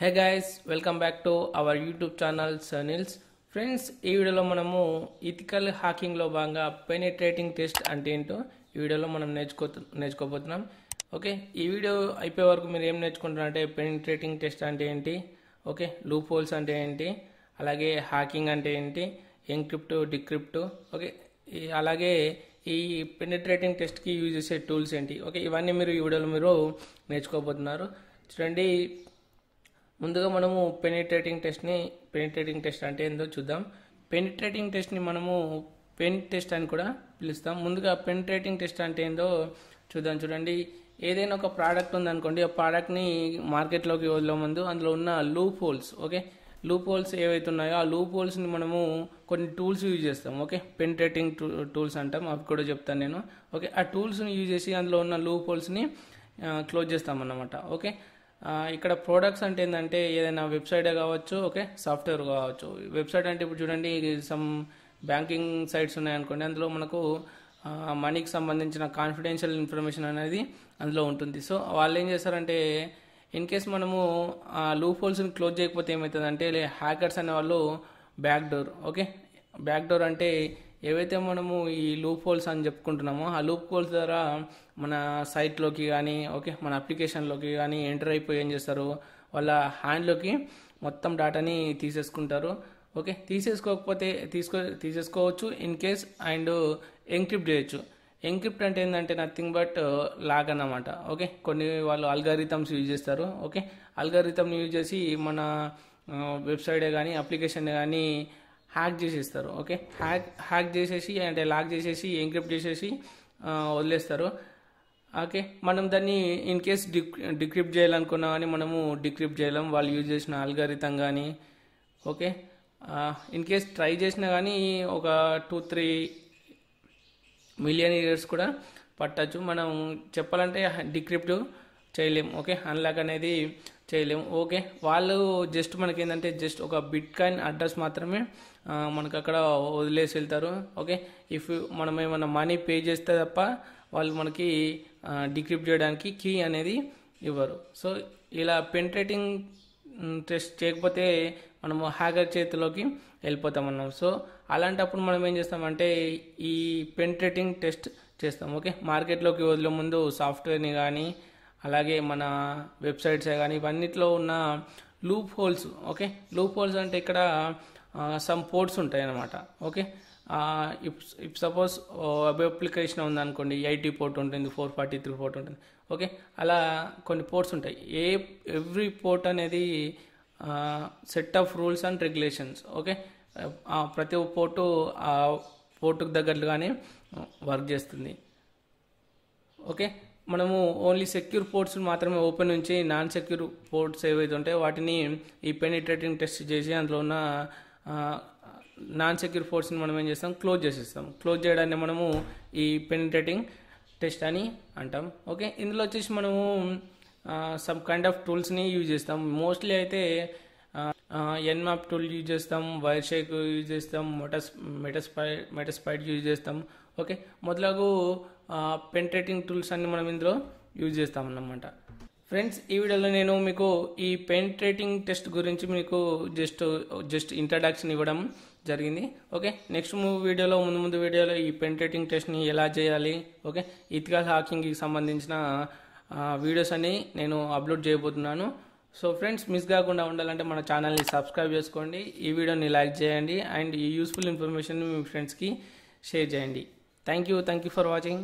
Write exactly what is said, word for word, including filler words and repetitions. Hey guys, welcome back to our YouTube channel seven hills Friends. ఈ వీడియోలో మనము ethical hacking లో భాగంగా పెనిట్రేటింగ్ టెస్ట్ అంటే ఏంటో ఈ వీడియోలో మనం నేర్చుకోబోతున్నాం. ఓకే, ఈ వీడియో అయిపోయే వరకు మీరు ఏం నేర్చుకుంటారంటే పెనిట్రేటింగ్ టెస్ట్ అంటే ఏంటి, ఓకే లూప్ హోల్స్ అంటే ఏంటి, అలాగే హ్యాకింగ్ అంటే ఏంటి, ఎన్క్రిప్ట్ డిక్రిప్ట్, ఓకే అలాగే ఈ పెనిట్రేటింగ్ టెస్ట్ కి యూజ్ చేసే టూల్స్ ఏంటి, ఓకే ఇవన్నీ మీరు ఈ వీడియోలో మీరు నేర్చుకోబోతున్నారు. చూడండి, ముందుగా మనము పెనిట్రేటింగ్ టెస్ట్ని పెనిట్రేటింగ్ టెస్ట్ అంటే ఏందో చూద్దాం. పెనిట్రేటింగ్ టెస్ట్ని మనము పెన్ టెస్ట్ అని కూడా పిలుస్తాం. ముందుగా పెనిట్రేటింగ్ టెస్ట్ అంటే ఏందో చూద్దాం. చూడండి, ఏదైనా ఒక ప్రోడక్ట్ ఉందనుకోండి, ఆ ప్రోడక్ట్ని మార్కెట్లోకి వదిలే ముందు అందులో ఉన్న loop holes, okay loop holes ఏవైతే ఉన్నాయో ఆ లూప్ హోల్స్ని మనము కొన్ని టూల్స్ యూజ్ చేస్తాం. ఓకే పెనిట్రేటింగ్ టూల్స్ అంటాం, అవి కూడా చెప్తాను నేను. ఓకే ఆ టూల్స్ని యూజ్ చేసి అందులో ఉన్న లూప్ హోల్స్ని క్లోజ్ చేస్తాం అన్నమాట. ఓకే ఇక్కడ ప్రోడక్ట్స్ అంటే ఏంటంటే ఏదైనా వెబ్సైట్ కావచ్చు, ఓకే సాఫ్ట్వేర్ కావచ్చు. వెబ్సైట్ అంటే ఇప్పుడు చూడండి సమ్ బ్యాంకింగ్ సైట్స్ ఉన్నాయనుకోండి, అందులో మనకు మనీకి సంబంధించిన కాన్ఫిడెన్షియల్ ఇన్ఫర్మేషన్ అనేది అందులో ఉంటుంది. సో వాళ్ళు ఏం చేస్తారంటే ఇన్ కేస్ మనము ఆ లూప్ హోల్స్ని క్లోజ్ చేయకపోతే ఏమవుతుందంటే హ్యాకర్స్ అనేవాళ్ళు back door, okay back door అంటే ఏవైతే మనము ఈ లూప్ హోల్స్ అని చెప్పుకుంటున్నామో ఆ లూప్ హోల్స్ ద్వారా మన సైట్లోకి కానీ, ఓకే మన అప్లికేషన్లోకి కానీ ఎంటర్ అయిపోయి ఏం చేస్తారు, వాళ్ళ హ్యాండ్లోకి మొత్తం డేటాని తీసేసుకుంటారు. ఓకే తీసేసుకోకపోతే తీసుకో తీసేసుకోవచ్చు ఇన్ కేస్, అండ్ ఎంక్రిప్ట్ చేయొచ్చు. ఎంక్రిప్ట్ అంటే ఏంటంటే నథింగ్ బట్ లాగ్ అన్నమాట. ఓకే కొన్ని వాళ్ళు అల్గారిథమ్స్ యూజ్ చేస్తారు, ఓకే అల్గారిథమ్ని యూజ్ చేసి మన వెబ్సైటే కానీ అప్లికేషన్ కానీ హ్యాక్ చేసేస్తారు. ఓకే హ్యాక్ హ్యాక్ చేసేసి అంటే లాక్ చేసేసి ఎంక్రిప్ట్ చేసేసి వదిలేస్తారు. ఓకే మనం దాన్ని ఇన్ కేస్ డిక్ డిక్రిప్ట్ చేయాలనుకున్నా కానీ మనము డిక్రిప్ట్ చేయలేం, వాళ్ళు యూజ్ చేసిన అల్గారిథం కానీ. ఓకే ఇన్ కేస్ ట్రై చేసినా కానీ ఒక టూ త్రీ మిలియన్ ఇయర్స్ కూడా పట్టచ్చు. మనం చెప్పాలంటే డిక్రిప్ట్ చేయలేం, ఓకే అన్లాక్ అనేది చేయలేము. ఓకే వాళ్ళు జస్ట్ మనకి ఏంటంటే జస్ట్ ఒక బిట్ కాయిన్ అడ్రస్ మాత్రమే మనకు అక్కడ వదిలేసి వెళ్తారు. ఓకే ఇఫ్ మనం ఏమైనా మనీ పే చేస్తే తప్ప వాళ్ళు మనకి డిక్రిప్ట్ చేయడానికి కీ అనేది ఇవ్వరు. సో ఇలా పెనిట్రేటింగ్ టెస్ట్ చేయకపోతే మనము హ్యాకర్ చేతిలోకి వెళ్ళిపోతాం అన్నాం. సో అలాంటప్పుడు మనం ఏం చేస్తామంటే ఈ పెనిట్రేటింగ్ టెస్ట్ చేస్తాం. ఓకే మార్కెట్లోకి వదిలే ముందు సాఫ్ట్వేర్ని కానీ అలాగే మన వెబ్సైట్స్ కానీ ఇవన్నిట్లో ఉన్న loop holes, okay loop holes అంటే ఇక్కడ సమ్ పోర్ట్స్ ఉంటాయి అన్నమాట. Okay if if suppose web application ఉందనుకోండి, ఎయిటీ పోర్ట్ ఉంటుంది, ఫోర్ ఫార్టీ త్రీ పోర్ట్ ఉంటుంది. ఓకే అలా కొన్ని పోర్ట్స్ ఉంటాయి. ఏ ఎవ్రీ పోర్ట్ అనేది set of rules and regulations, okay ప్రతి పోర్టు ఆ పోర్టుకు తగ్గట్లుగానే వర్క్ చేస్తుంది. ఓకే మనము ఓన్లీ సెక్యూర్ పోర్ట్స్ మాత్రమే ఓపెన్ ఉంచి నాన్ సెక్యూర్ పోర్ట్స్ ఏవైతే ఉంటాయో వాటిని ఈ పెనిట్రేటింగ్ టెస్ట్ చేసి అందులో ఉన్న నాన్ సెక్యూర్ పోర్ట్స్ని మనం ఏం చేస్తాం, క్లోజ్ చేసేస్తాం. క్లోజ్ చేయడాన్ని మనము ఈ పెనిట్రేటింగ్ టెస్ట్ అని అంటాం. ఓకే ఇందులో వచ్చేసి మనము సమ్ కైండ్ ఆఫ్ టూల్స్ని యూజ్ చేస్తాం. మోస్ట్లీ అయితే ఎన్మాప్ టూల్ యూజ్ చేస్తాం, వైర్ షేక్ యూజ్ చేస్తాం, మెటస్ మెటస్పాయిట్ మెటస్పాయిట్ యూజ్ చేస్తాం. ఓకే మొదలగు పెనిట్రేటింగ్ టూల్స్ అన్ని మనం ఇందులో యూజ్ చేస్తాం అన్నమాట. ఫ్రెండ్స్ ఈ వీడియోలో నేను మీకు ఈ పెనిట్రేటింగ్ టెస్ట్ గురించి మీకు జస్ట్ జస్ట్ ఇంట్రడక్షన్ ఇవ్వడం జరిగింది. ఓకే నెక్స్ట్ వీడియోలో ముందు ముందు వీడియోలో ఈ పెనిట్రేటింగ్ టెస్ట్ని ఎలా చేయాలి, ఓకే ఇథికల్ హ్యాకింగ్కి సంబంధించిన వీడియోస్ అన్ని నేను అప్లోడ్ చేయబోతున్నాను. సో ఫ్రెండ్స్ మిస్ కాకుండా ఉండాలంటే మన ఛానల్ని సబ్స్క్రైబ్ చేసుకోండి, ఈ వీడియోని లైక్ చేయండి, అండ్ ఈ యూస్ఫుల్ ఇన్ఫర్మేషన్ మీ ఫ్రెండ్స్కి షేర్ చేయండి. Thank you, thank you for watching.